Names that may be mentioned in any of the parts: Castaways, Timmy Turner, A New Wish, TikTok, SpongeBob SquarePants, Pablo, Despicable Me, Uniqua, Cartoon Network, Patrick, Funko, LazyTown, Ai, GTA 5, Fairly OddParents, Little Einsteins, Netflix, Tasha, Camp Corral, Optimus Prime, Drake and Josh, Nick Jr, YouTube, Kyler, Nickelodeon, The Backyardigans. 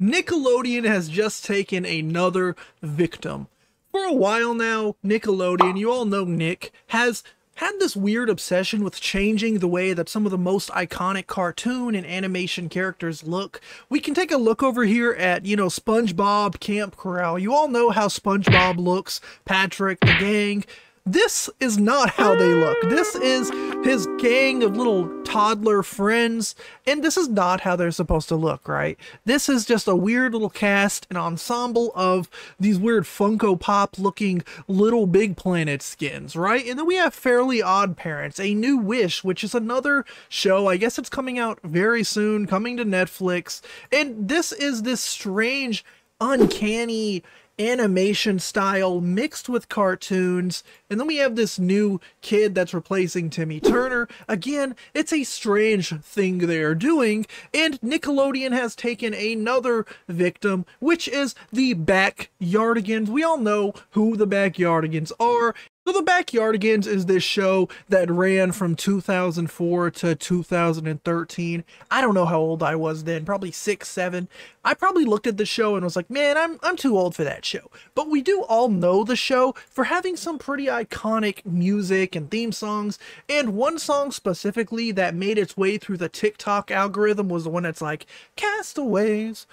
Nickelodeon has just taken another victim. For a while now, Nickelodeon, you all know Nick, has had this weird obsession with changing the way that some of the most iconic cartoon and animation characters look. We can take a look over here at, you know, SpongeBob, Camp Corral. You all know how SpongeBob looks, Patrick, the gang. This is not how they look. This is his gang of little toddler friends, and this is not how they're supposed to look, right? This is just a weird little cast, an ensemble of these weird Funko Pop looking Little Big Planet skins, right? And then we have Fairly OddParents, A New Wish, which is another show. I guess it's coming out very soon, coming to Netflix. And this is this strange, uncanny animation style mixed with cartoons. And then we have this new kid that's replacing Timmy Turner. Again, it's a strange thing they're doing, and Nickelodeon has taken another victim, which is the Backyardigans. We all know who the Backyardigans are. So The Backyardigans is this show that ran from 2004 to 2013. I don't know how old I was then, probably 6, 7. I probably looked at the show and was like, man, I'm too old for that show. But we do all know the show for having some pretty iconic music and theme songs. And one song specifically that made its way through the TikTok algorithm was the one that's like, Castaways.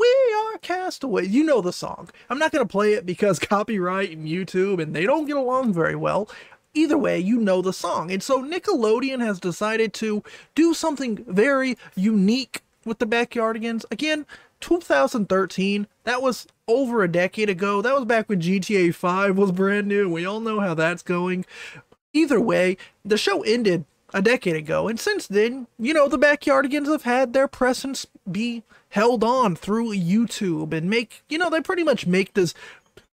We are castaways. You know the song. I'm not going to play it because copyright and YouTube, and they don't get along very well. Either way, you know the song. And so Nickelodeon has decided to do something very unique with the Backyardigans. Again, 2013, that was over a decade ago. That was back when GTA 5 was brand new. We all know how that's going. Either way, the show ended a decade ago, and since then, you know, the Backyardigans have had their presence be held on through YouTube and make, you know, they pretty much make this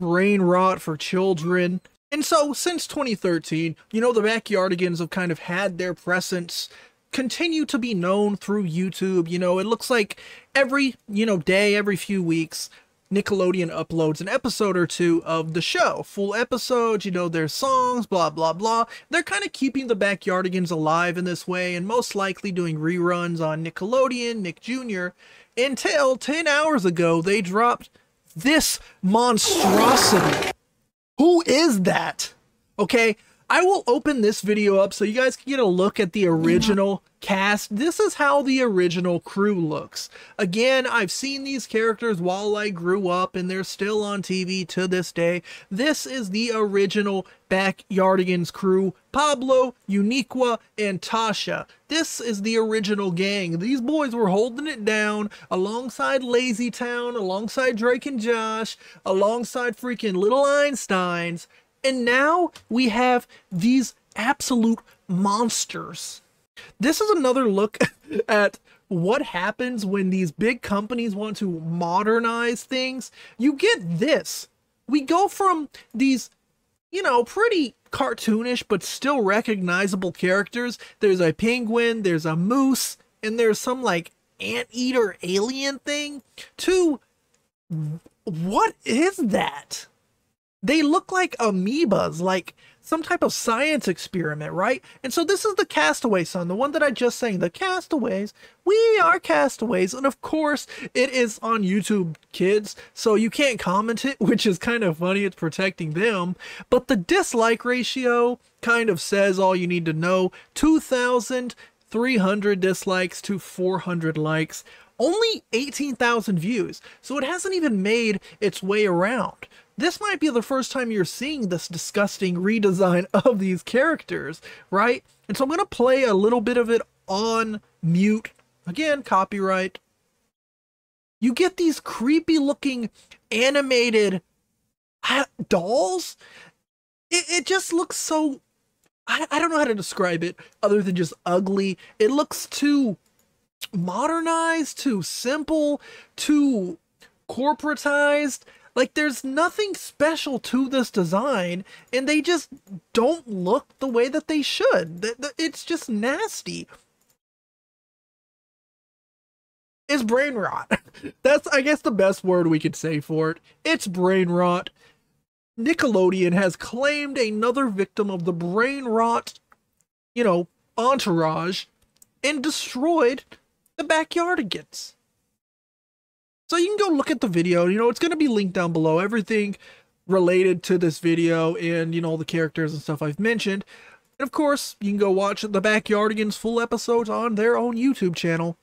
brain rot for children. And so since 2013, you know, the Backyardigans have kind of had their presence continue to be known through YouTube. You know, it looks like every, you know, day, every few weeks, Nickelodeon uploads an episode or two of the show. Full episodes, you know, their songs, blah, blah, blah. They're kind of keeping the Backyardigans alive in this way, and most likely doing reruns on Nickelodeon, Nick Jr. Until 10 hours ago, they dropped this monstrosity. Who is that? Okay, I will open this video up so you guys can get a look at the original cast. This is how the original crew looks. Again, I've seen these characters while I grew up, and they're still on TV to this day. This is the original Backyardigans crew. Pablo, Uniqua, and Tasha. This is the original gang. These boys were holding it down alongside LazyTown, alongside Drake and Josh, alongside freaking Little Einsteins. And now we have these absolute monsters. This is another look at what happens when these big companies want to modernize things. You get this. We go from these, you know, pretty cartoonish but still recognizable characters. There's a penguin, there's a moose, and there's some like anteater alien thing, to what is that? They look like amoebas, like some type of science experiment, right? And so this is the Castaway song, the one that I just sang, the Castaways. We are castaways. And of course, it is on YouTube Kids, so you can't comment it, which is kind of funny. It's protecting them. But the dislike ratio kind of says all you need to know. 2,300 dislikes to 400 likes. Only 18,000 views. So it hasn't even made its way around. This might be the first time you're seeing this disgusting redesign of these characters, right? And so I'm going to play a little bit of it on mute. Again, copyright. You get these creepy looking animated dolls. It just looks so, I don't know how to describe it other than just ugly. It looks too modernized, too simple, too corporatized. Like, there's nothing special to this design, and they just don't look the way that they should. It's just nasty. It's brain rot. That's, I guess, the best word we could say for it. It's brain rot. Nickelodeon has claimed another victim of the brain rot, you know, entourage, and destroyed the Backyardigans. So you can go look at the video. You know, it's going to be linked down below. Everything related to this video and, you know, all the characters and stuff I've mentioned. And of course, you can go watch The Backyardigans full episodes on their own YouTube channel.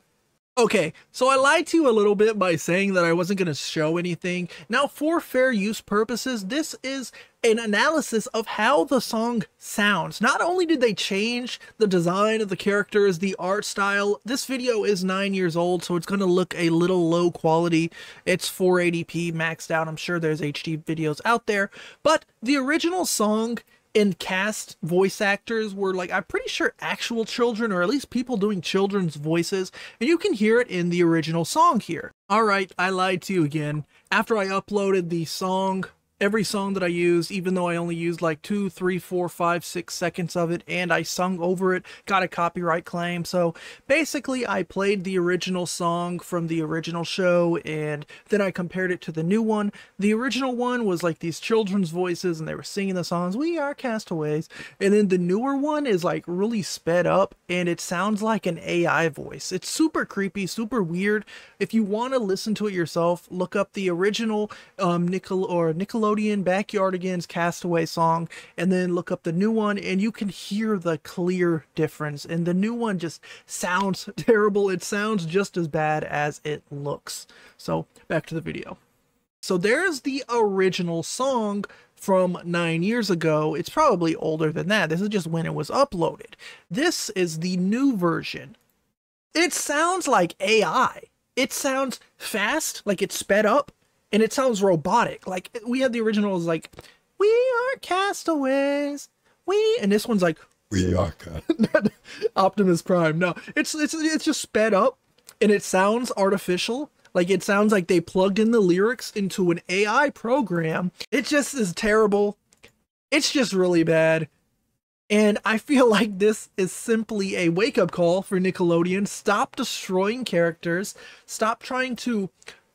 Okay, so I lied to you a little bit by saying that I wasn't going to show anything. Now, for fair use purposes, this is an analysis of how the song sounds. Not only did they change the design of the characters, the art style, this video is 9 years old, so it's going to look a little low quality. It's 480p maxed out. I'm sure there's HD videos out there, but the original song and cast voice actors were, like, I'm pretty sure actual children, or at least people doing children's voices, and you can hear it in the original song here. All right, I lied to you again. After I uploaded the song, every song that I used, even though I only used like 2, 3, 4, 5, 6 seconds of it, and I sung over it, got a copyright claim. So basically I played the original song from the original show, and then I compared it to the new one. The original one was like these children's voices, and they were singing the songs, "We are castaways." And then the newer one is like really sped up, and it sounds like an AI voice. It's super creepy, super weird. If you want to listen to it yourself, look up the original Nickelodeon Backyardigans Castaway song, and then look up the new one, and you can hear the clear difference. And the new one just sounds terrible. It sounds just as bad as it looks. So back to the video. So there's the original song from 9 years ago. It's probably older than that. This is just when it was uploaded. This is the new version. It sounds like AI. It sounds fast, like it's sped up. And it sounds robotic. Like, we had the originals like, "We are castaways, we," and this one's like, "We are castaways." Optimus Prime. No, it's just sped up, and it sounds artificial. Like, it sounds like they plugged in the lyrics into an AI program. It just is terrible. It's just really bad. And I feel like this is simply a wake-up call for Nickelodeon. Stop destroying characters. Stop trying to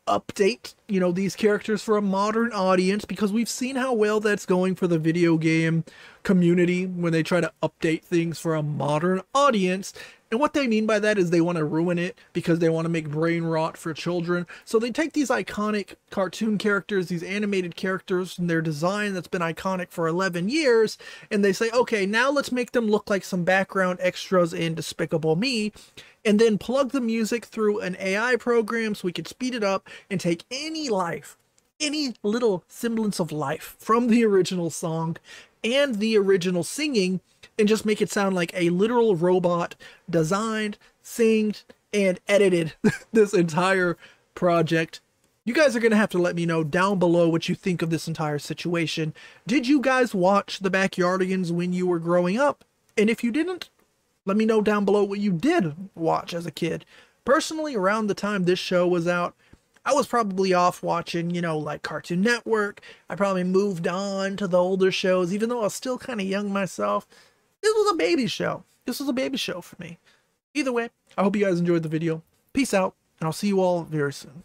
update, you know, these characters for a modern audience, because we've seen how well that's going for the video game community when they try to update things for a modern audience. And what they mean by that is they want to ruin it because they want to make brain rot for children. So they take these iconic cartoon characters, these animated characters, and their design that's been iconic for 11 years, and they say, okay, now let's make them look like some background extras in Despicable Me, and then plug the music through an AI program so we could speed it up and take any life, any little semblance of life from the original song and the original singing, and just make it sound like a literal robot designed, singed, and edited this entire project. You guys are going to have to let me know down below what you think of this entire situation. Did you guys watch The Backyardigans when you were growing up? And if you didn't, let me know down below what you did watch as a kid. Personally, around the time this show was out, I was probably off watching, you know, like Cartoon Network. I probably moved on to the older shows, even though I was still kind of young myself. This was a baby show. This was a baby show for me. Either way, I hope you guys enjoyed the video. Peace out, and I'll see you all very soon.